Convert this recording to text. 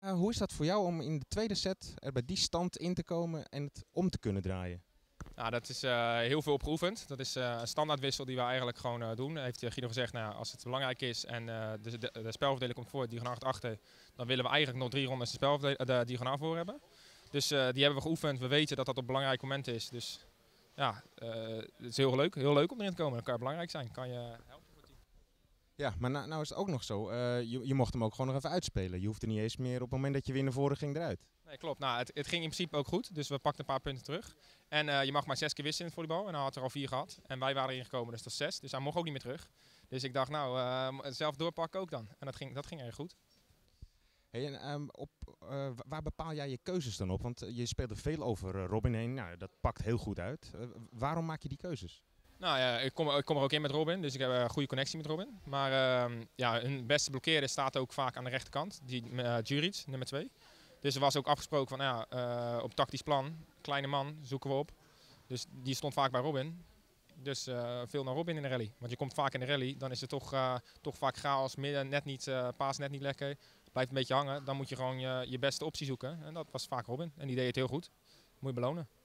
Hoe is dat voor jou om in de tweede set er bij die stand in te komen en het om te kunnen draaien? Nou, dat is heel veel opgeoefend. Dat is een standaardwissel die we eigenlijk gewoon doen. Heeft Guido gezegd, nou, als het belangrijk is en de spelverdeling komt voor, diagonaal 8 achter, dan willen we eigenlijk nog 3 rondes de diagonaal voor hebben. Dus die hebben we geoefend. We weten dat dat op belangrijk moment is. Dus ja, het is heel leuk om erin te komen. Dat kan belangrijk zijn. Kan je helpen? Ja, maar nou is het ook nog zo. Je mocht hem ook gewoon nog even uitspelen. Je hoeft er niet eens meer op het moment dat je weer naar voren ging eruit. Nee, klopt. Nou, het ging in principe ook goed. Dus we pakten een paar punten terug. En je mag maar 6 keer wisselen in het volleybal. En hij had er al 4 gehad. En wij waren erin gekomen, dus dat is 6. Dus hij mocht ook niet meer terug. Dus ik dacht, nou, zelf doorpakken ook dan. En dat ging erg goed. Hey, en, waar bepaal jij je keuzes dan op? Want je speelde veel over Robin heen. Nou, dat pakt heel goed uit. Waarom maak je die keuzes? Nou ja, ik kom er ook in met Robin, dus ik heb een goede connectie met Robin. Maar ja, hun beste blokkeerder staat ook vaak aan de rechterkant, Djuric, nummer 2. Dus er was ook afgesproken van, ja, op tactisch plan, kleine man, zoeken we op. Dus die stond vaak bij Robin. Dus veel naar Robin in de rally. Want je komt vaak in de rally, dan is het toch vaak chaos, midden net niet, paas net niet lekker. Blijft een beetje hangen, dan moet je gewoon je beste optie zoeken. En dat was vaak Robin en die deed het heel goed. Moet je belonen.